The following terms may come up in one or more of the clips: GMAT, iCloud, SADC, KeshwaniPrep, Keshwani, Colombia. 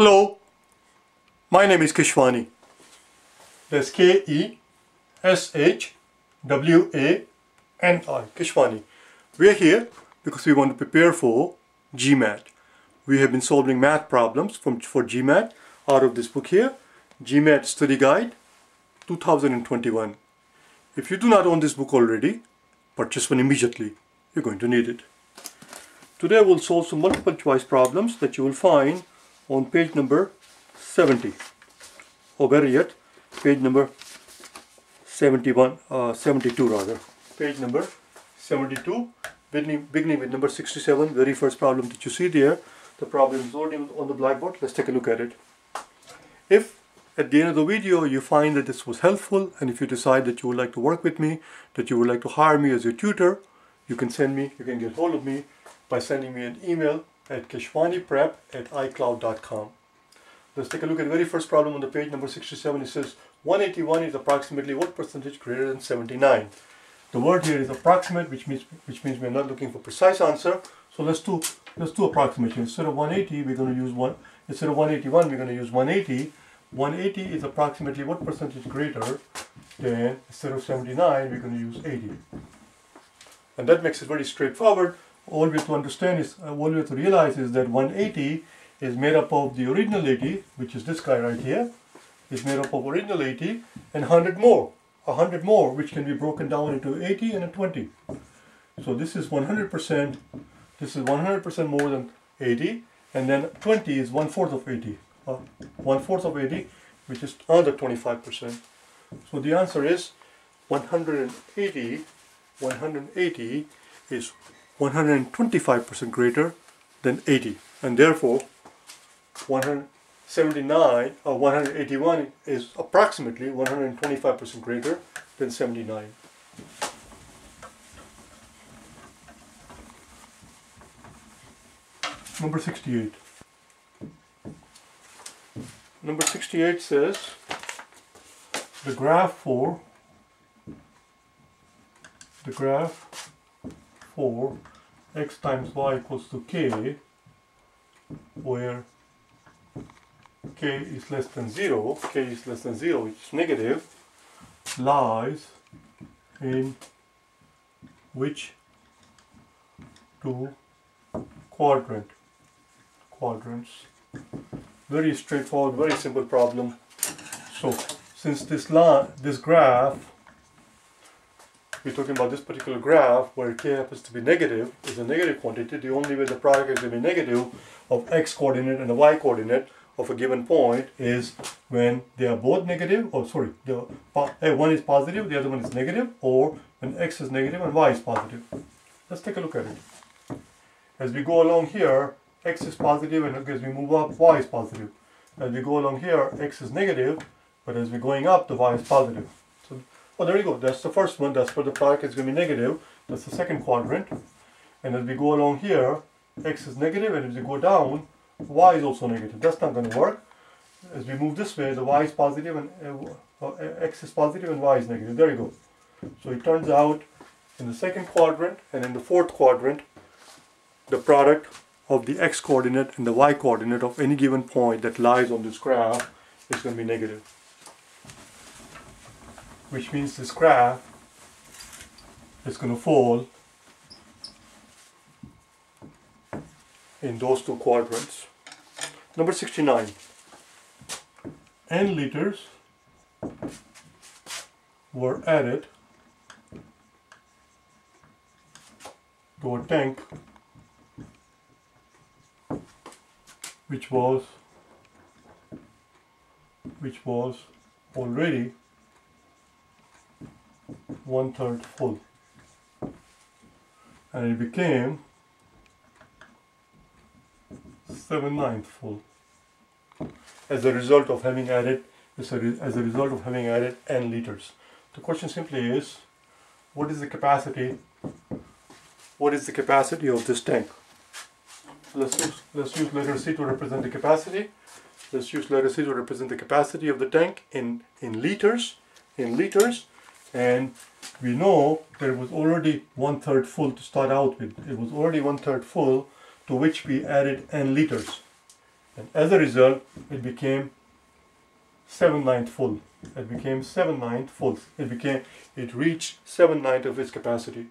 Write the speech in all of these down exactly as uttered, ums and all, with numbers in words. Hello, my name is Keshwani. That's K E S H W A N I, Keshwani. We're here because we want to prepare for GMAT. We have been solving math problems from, for GMAT out of this book here, GMAT Study Guide two thousand twenty-one. If you do not own this book already, purchase one immediately. You're going to need it. Today we'll solve some multiple choice problems that you will find on page number seventy, or better yet, page number seventy-one, uh, seventy-two rather. Page number seventy-two, beginning, beginning with number sixty-seven, very first problem that you see there. The problem is already on the blackboard. Let's take a look at it. If at the end of the video you find that this was helpful, and if you decide that you would like to work with me, that you would like to hire me as your tutor, you can send me, you can get hold of me by sending me an email at Keshwani Prep at i cloud dot com. Let's take a look at the very first problem on the page number sixty-seven. It says one eighty-one is approximately what percentage greater than seventy-nine? The word here is approximate, which means which means we're not looking for precise answer. So let's do let's do approximation. Instead of one eighty, we're going to use one. Instead of one eighty-one, we're going to use one eighty. one eighty is approximately what percentage greater than, instead of seventy-nine, we're going to use eighty. And that makes it very straightforward. All we have to understand is, all we have to realize is that one eighty is made up of the original eighty, which is this guy right here, is made up of original eighty and one hundred more, one hundred more, which can be broken down into eighty and a twenty. So this is one hundred percent, this is one hundred percent more than eighty, and then twenty is one-fourth of eighty, uh, one-fourth of eighty, which is another twenty-five percent. So the answer is one hundred eighty, one hundred eighty is one hundred twenty-five percent greater than eighty, and therefore one hundred seventy-nine or one hundred eighty-one is approximately one hundred twenty-five percent greater than seventy-nine. Number sixty-eight. Number sixty-eight says the graph for the graph for x times y equals to k, where k is less than zero, k is less than zero, which is negative, lies in which two quadrant quadrants? Very straightforward, very simple problem. So since this line, this graph, we're talking about this particular graph where k happens to be negative, is a negative quantity. The only way the product is going to be negative of x coordinate and the y coordinate of a given point is when they are both negative, or sorry, the one is positive, the other one is negative, or when x is negative and y is positive. Let's take a look at it. As we go along here, x is positive, and as we move up, y is positive. As we go along here, x is negative, but as we're going up, the y is positive. Oh, there you go, that's the first one, that's where the product is going to be negative, that's the second quadrant. And as we go along here, x is negative, and as we go down, y is also negative. That's not going to work. As we move this way, the y is positive, and uh, uh, x is positive, and y is negative. There you go. So it turns out, in the second quadrant and in the fourth quadrant, the product of the x coordinate and the y coordinate of any given point that lies on this graph is going to be negative. Which means this graph is going to fall in those two quadrants. Number sixty-nine. N liters were added to a tank which was which was already one-third full, and it became seven-ninth full as a result of having added as a, re, as a result of having added n liters. The question simply is, what is the capacity what is the capacity of this tank? Let's use, let's use letter C to represent the capacity. Let's use letter C to represent the capacity of the tank in in liters in liters. And we know that it was already one-third full to start out with. It was already one-third full, to which we added n liters. And as a result, it became seven ninths full. It became seven ninths full. It became, it reached seven ninths of its capacity.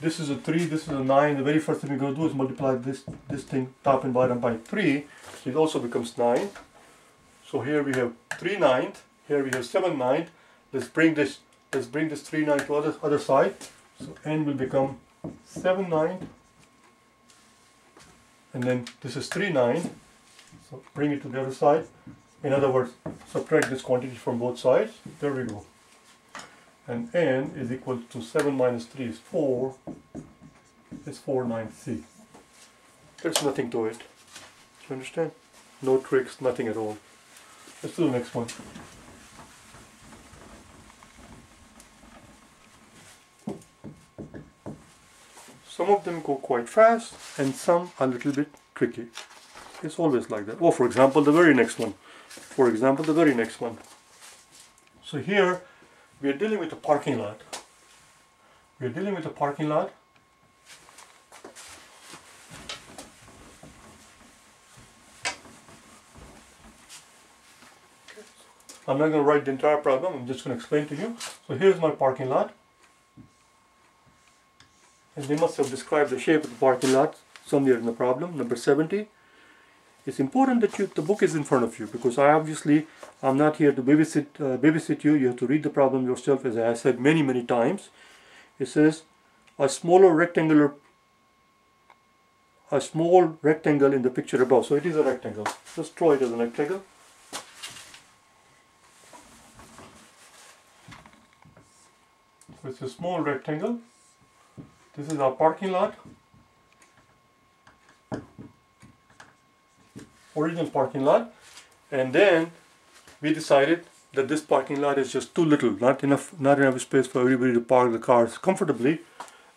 This is a three, this is a nine. The very first thing we're going to do is multiply this, this thing top and bottom by three. It also becomes nine. So here we have three ninths. Here we have seven ninths. Let's bring this, let's bring this three ninths to the other, other side. So n will become seven ninths. And then this is three ninths. So bring it to the other side. In other words, subtract this quantity from both sides. There we go. And n is equal to seven minus three is four. It's four ninths C. There's nothing to it. Do you understand? No tricks, nothing at all. Let's do the next one. Some of them go quite fast and some are a little bit tricky. It's always like that. Oh, for example, the very next one. For example, the very next one. So here we are dealing with a parking lot. We are dealing with a parking lot. I'm not going to write the entire problem. I'm just going to explain to you. So here's my parking lot. And they must have described the shape of the parking lot somewhere in the problem, number seventy. It's important that you, the book is in front of you, because I obviously, I'm not here to babysit, uh, babysit you. You have to read the problem yourself, as I said many, many times. It says, a smaller rectangular, a small rectangle in the picture above. So it is a rectangle. Just draw it as a rectangle. So it's a small rectangle. This is our parking lot. Original parking lot, and then we decided that this parking lot is just too little, not enough, not enough space for everybody to park the cars comfortably.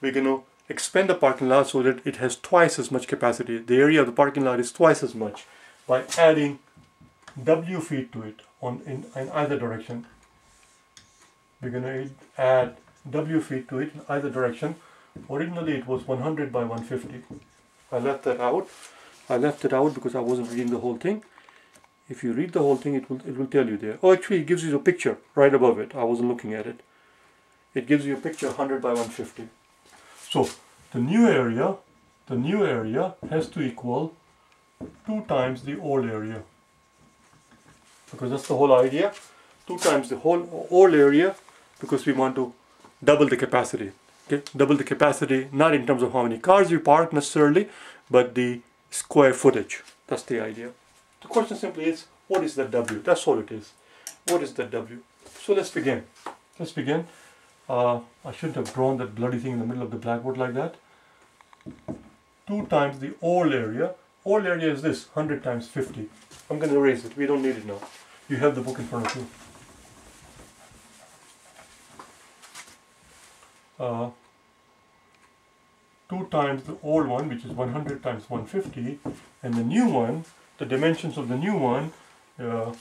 We're going to expand the parking lot so that it has twice as much capacity. The area of the parking lot is twice as much by adding W feet to it on in, in either direction. We're going to add W feet to it in either direction. Originally it was one hundred by one hundred fifty. I left that out. I left it out because I wasn't reading the whole thing. If you read the whole thing, it will, it will tell you there. Oh, actually, it gives you the picture right above it. I wasn't looking at it. It gives you a picture one hundred by one hundred fifty. So the new area, the new area has to equal two times the old area. Because that's the whole idea. Two times the whole old area, because we want to double the capacity. Okay? Double the capacity, not in terms of how many cars you park necessarily, but the square footage. That's the idea. The question simply is, what is the W? That's all it is. What is the W? So let's begin. Let's begin. Uh, I shouldn't have drawn that bloody thing in the middle of the blackboard like that. Two times the all area. All area is this, one hundred times fifty. I'm going to erase it. We don't need it now. You have the book in front of you. Uh, two times the old one, which is one hundred times one hundred fifty, and the new one, the dimensions of the new one, uh,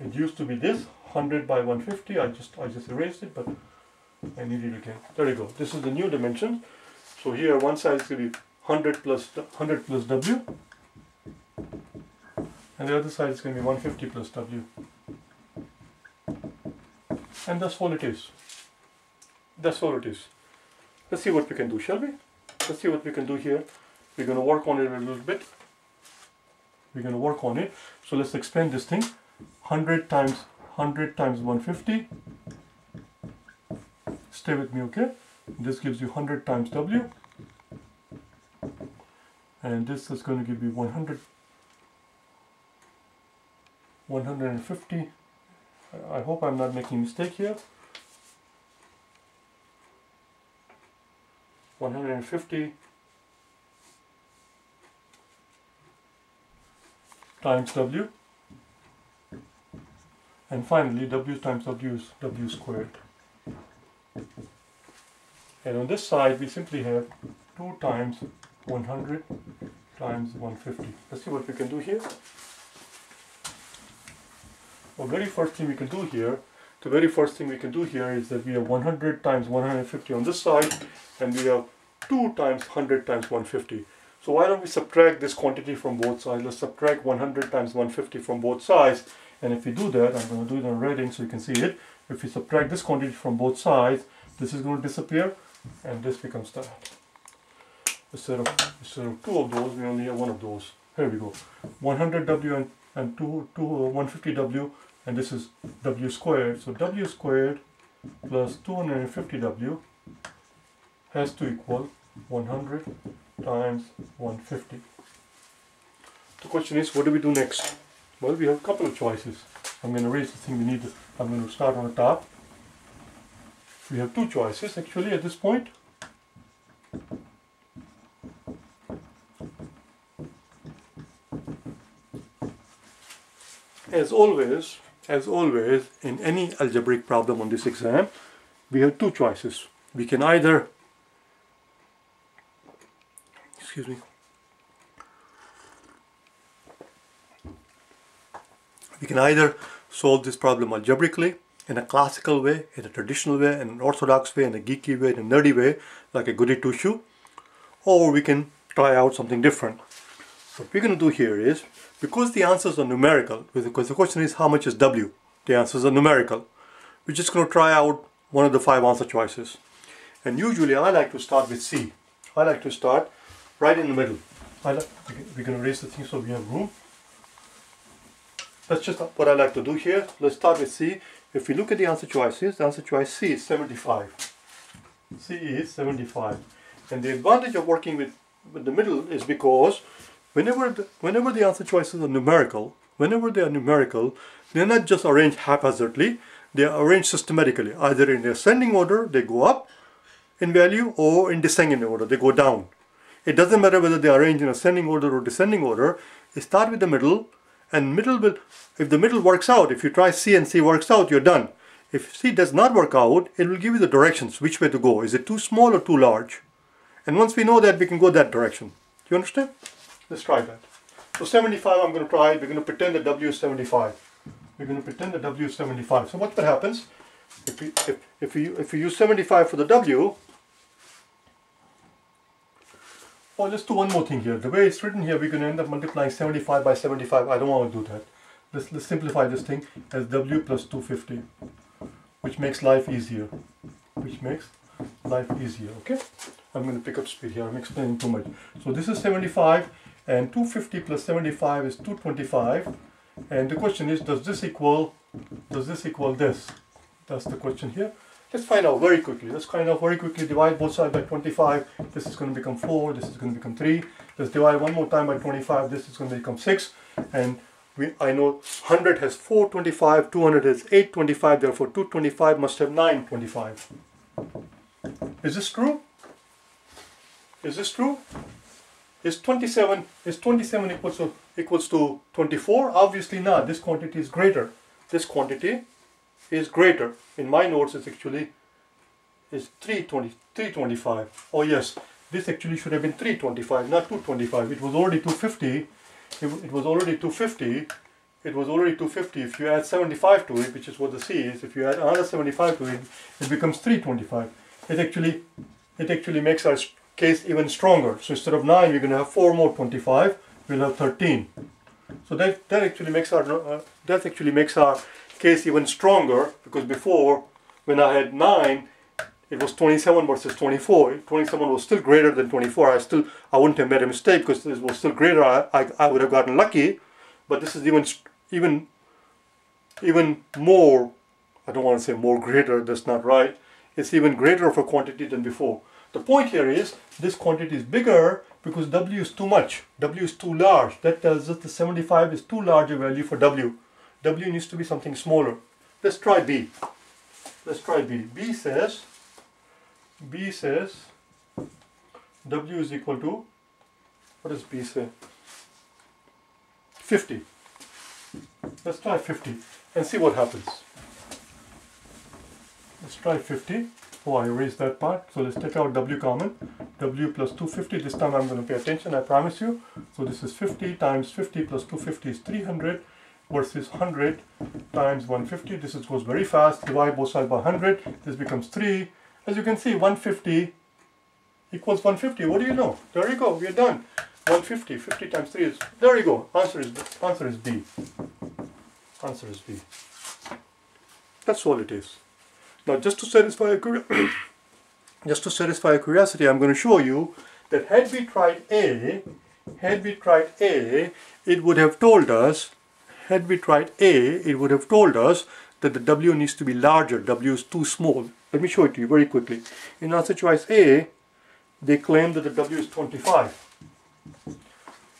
it used to be this, one hundred by one hundred fifty, I just, I just erased it, but I need it again. There you go, this is the new dimension. So here one side is going to be one hundred plus, one hundred plus W, and the other side is going to be one hundred fifty plus W. And that's all it is. That's all it is. Let's see what we can do, shall we? Let's see what we can do here. We're going to work on it a little bit. We're going to work on it. So let's expand this thing. one hundred times one hundred times one hundred fifty. Stay with me, okay? This gives you one hundred times W. And this is going to give you one hundred, one hundred fifty. I hope I'm not making a mistake here. one hundred fifty times W, and finally W times W is W squared. And on this side we simply have two times one hundred times one hundred fifty. Let's see what we can do here. The very first thing we can do here The very first thing we can do here is that we have one hundred times one hundred fifty on this side, and we have two times one hundred times one hundred fifty. So why don't we subtract this quantity from both sides? Let's subtract one hundred times one hundred fifty from both sides. And if we do that, I'm going to do it on writing so you can see it. If we subtract this quantity from both sides, this is going to disappear and this becomes that. Instead of, instead of two of those, we only have one of those. Here we go. one hundred W and, and two, two, uh, one hundred fifty W, and this is W squared. So W squared plus two hundred fifty W has to equal one hundred times one hundred fifty. The question is, what do we do next? Well, we have a couple of choices. I'm going to erase the thing we need. I'm going to start on the top. We have two choices actually at this point. As always, as always, in any algebraic problem on this exam, we have two choices. We can either, excuse me, we can either solve this problem algebraically, in a classical way, in a traditional way, in an orthodox way, in a geeky way, in a nerdy way, like a goody two-shoe, or we can try out something different. What we're going to do here is, because the answers are numerical, because the question is how much is W, the answers are numerical, we're just going to try out one of the five answer choices. And usually I like to start with C. I like to start right in the middle. I like, we're going to erase the thing so we have room. That's just what I like to do here. Let's start with C. If we look at the answer choices, the answer choice C is seventy-five. C is seventy-five. And the advantage of working with, with the middle is because whenever the, whenever the answer choices are numerical, whenever they are numerical, they're not just arranged haphazardly, they are arranged systematically. Either in ascending order, they go up in value, or in descending order, they go down. It doesn't matter whether they are arranged in ascending order or descending order. You start with the middle, and middle will, if the middle works out, if you try C and C works out, you're done. If C does not work out, it will give you the directions, which way to go. Is it too small or too large? And once we know that, we can go that direction. Do you understand? Let's try that. So seventy-five, I'm going to try it. We're going to pretend that W is seventy-five. We're going to pretend that W is seventy-five. So what happens? If we, if, if, we, if we use seventy-five for the W, oh, let's do one more thing here. The way it's written here, we're going to end up multiplying seventy-five by seventy-five. I don't want to do that. Let's, let's simplify this thing as W plus two hundred fifty, which makes life easier. Which makes life easier, okay? I'm going to pick up speed here. I'm explaining too much. So this is seventy-five, and two hundred fifty plus seventy-five is two hundred twenty-five. And the question is, does this equal, does this equal this? That's the question here. Let's find out very quickly. Let's find out very quickly. Divide both sides by twenty-five. This is going to become four. This is going to become three. Let's divide one more time by twenty-five. This is going to become six. And we, I know one hundred has four hundred twenty-five. two hundred has eight hundred twenty-five. Therefore, two hundred twenty-five must have nine hundred twenty-five. Is this true? Is this true? Is twenty-seven, is twenty-seven equals to, equals to twenty-four? Obviously not. This quantity is greater. This quantity is greater. In my notes, it's actually is three hundred twenty-five. Oh yes, this actually should have been three hundred twenty-five, not two hundred twenty-five. It was already two hundred fifty. It, it was already two hundred fifty. It was already two hundred fifty. If you add seventy-five to it, which is what the C is, if you add another seventy-five to it, it becomes three hundred twenty-five. It actually, it actually makes our case even stronger. So instead of nine, we're going to have four more twenty-five. We'll have thirteen. So that that actually makes our uh, that actually makes our case even stronger, because before, when I had nine, it was twenty-seven versus twenty-four. twenty-seven was still greater than twenty-four. I still I wouldn't have made a mistake because this was still greater. I, I I would have gotten lucky, but this is even even even more. I don't want to say more greater. That's not right. It's even greater of a quantity than before. The point here is this quantity is bigger because W is too much. W is too large. That tells us the seventy-five is too large a value for W. W needs to be something smaller. Let's try B. Let's try B. B says, B says, W is equal to, what does B say? fifty. Let's try fifty and see what happens. Let's try fifty. Oh, I erased that part. So let's take out W common. W plus two hundred fifty. This time I'm going to pay attention, I promise you. So this is fifty times fifty plus two hundred fifty is three hundred. Versus one hundred times one hundred fifty. This is, goes very fast. Divide both sides by one hundred. This becomes three. As you can see, 150 equals one hundred fifty. What do you know? There you go. We are done. one hundred fifty. fifty times three is. There you go. Answer is answer is B. Answer is B. That's all it is. Now, just to satisfy a just to satisfy your curiosity, I'm going to show you that had we tried A, had we tried A, it would have told us. Had we tried A, it would have told us that the W needs to be larger. W is too small. Let me show it to you very quickly. In answer choice A, they claim that the W is twenty-five.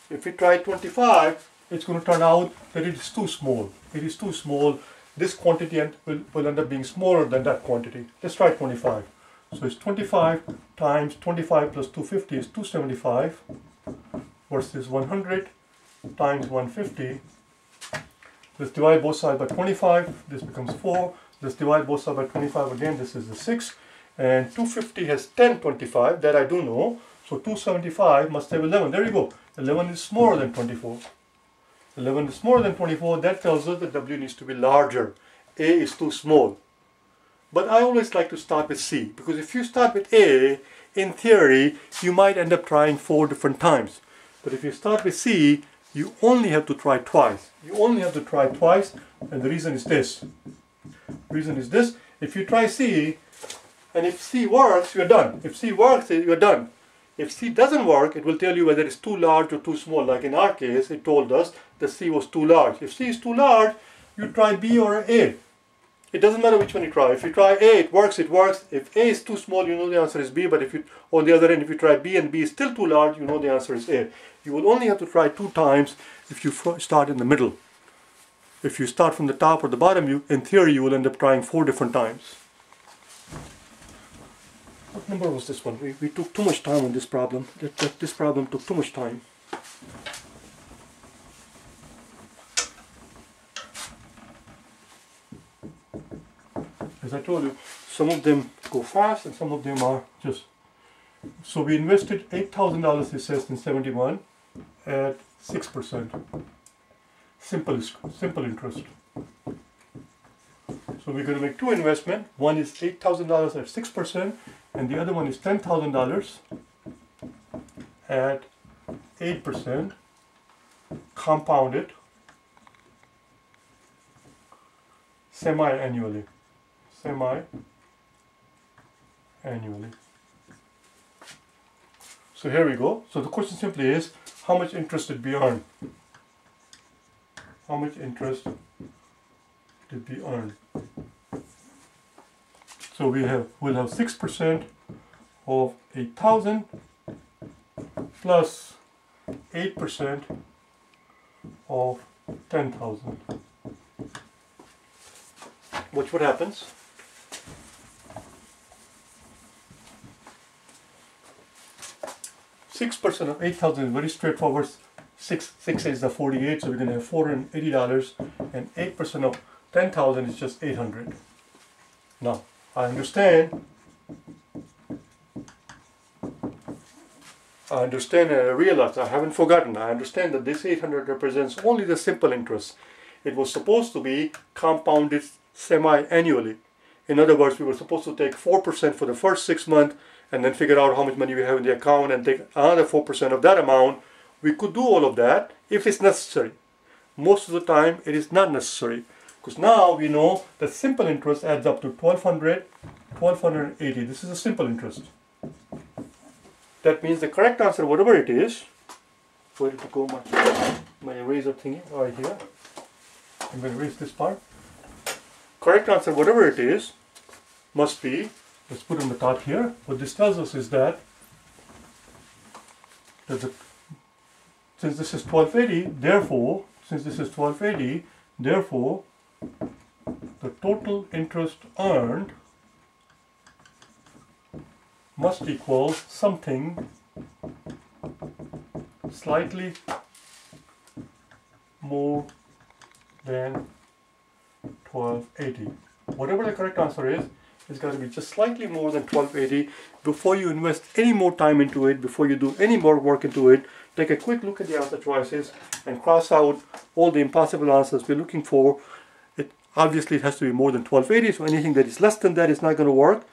If we try twenty-five, it's going to turn out that it is too small. It is too small. This quantity will, will end up being smaller than that quantity. Let's try twenty-five. So it's twenty-five times twenty-five plus two hundred fifty is two hundred seventy-five versus one hundred times one hundred fifty. Let's divide both sides by twenty-five. This becomes four. Let's divide both sides by twenty-five again. This is the six. And two hundred fifty has ten twenty-five. That I do know. So two hundred seventy-five must have eleven. There you go. eleven is smaller than twenty-four. eleven is more than twenty-four. That tells us that W needs to be larger. A is too small. But I always like to start with C, because if you start with A, in theory, you might end up trying four different times. But if you start with C, you only have to try twice. You only have to try twice, and the reason is this. The reason is this. If you try C, and if C works, you're done. If C works, you're done. If C doesn't work, it will tell you whether it's too large or too small. Like in our case, it told us that C was too large. If C is too large, you try B or A. It doesn't matter which one you try. If you try A, it works, it works. If A is too small, you know the answer is B. But if you, on the other end, if you try B and B is still too large, you know the answer is A. You will only have to try two times if you start in the middle. If you start from the top or the bottom, you, in theory, you will end up trying four different times. What number was this one? We, we took too much time on this problem. That, that, this problem took too much time. As I told you, some of them go fast and some of them are just... So we invested eight thousand dollars, it says, in seventy-one at six percent. Simple, simple interest. So we're going to make two investments. One is eight thousand dollars at six percent. And the other one is ten thousand dollars at eight percent compounded semi-annually. Semi-annually. So here we go. So the question simply is, how much interest did we earn? How much interest did we earn? So we have, we'll have six percent of eight thousand plus eight percent of ten thousand. Watch what happens. six percent of eight thousand is very straightforward. six, six is the forty-eight, so we're going to have four hundred eighty dollars. And eight percent of ten thousand is just eight hundred dollars. Now, I understand, I understand and I realize, I haven't forgotten, I understand that this eight hundred represents only the simple interest. It was supposed to be compounded semi-annually. In other words, we were supposed to take four percent for the first six months and then figure out how much money we have in the account and take another four percent of that amount. We could do all of that if it's necessary. Most of the time, it is not necessary. Because now we know that simple interest adds up to twelve hundred, twelve eighty. This is a simple interest. That means the correct answer, whatever it is, where did it go? My, my eraser thingy, right here. I'm going to erase this part. Correct answer, whatever it is, must be, let's put on the top here. What this tells us is that, that the, since this is twelve eighty, therefore, since this is twelve eighty, therefore, the total interest earned must equal something slightly more than twelve eighty. Whatever the correct answer is, it's got to be just slightly more than twelve eighty. Before you invest any more time into it, before you do any more work into it, take a quick look at the answer choices and cross out all the impossible answers we're looking for. Obviously, it has to be more than twelve eighty, so anything that is less than that is not going to work.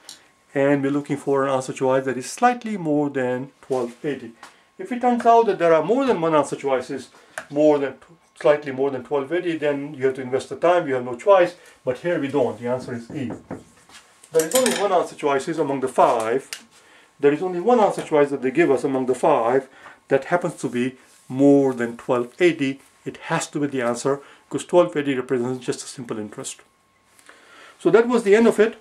and we're looking for an answer choice that is slightly more than twelve eighty. If it turns out that there are more than one answer choices, more than slightly more than twelve eighty, then you have to invest the time, you have no choice, but here we don't. The answer is E. There is only one answer choice among the five. There is only one answer choice that they give us among the five that happens to be more than twelve eighty. It has to be the answer because twelve eighty represents just a simple interest. So that was the end of it.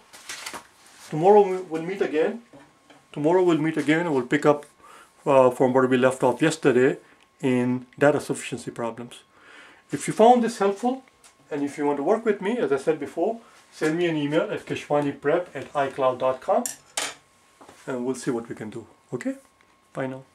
Tomorrow we'll meet again. Tomorrow we'll meet again and we'll pick up uh, from where we left off yesterday in data sufficiency problems. If you found this helpful and if you want to work with me, as I said before, send me an email at KeshwaniPrep at iCloud dot com and we'll see what we can do. Okay? Bye now.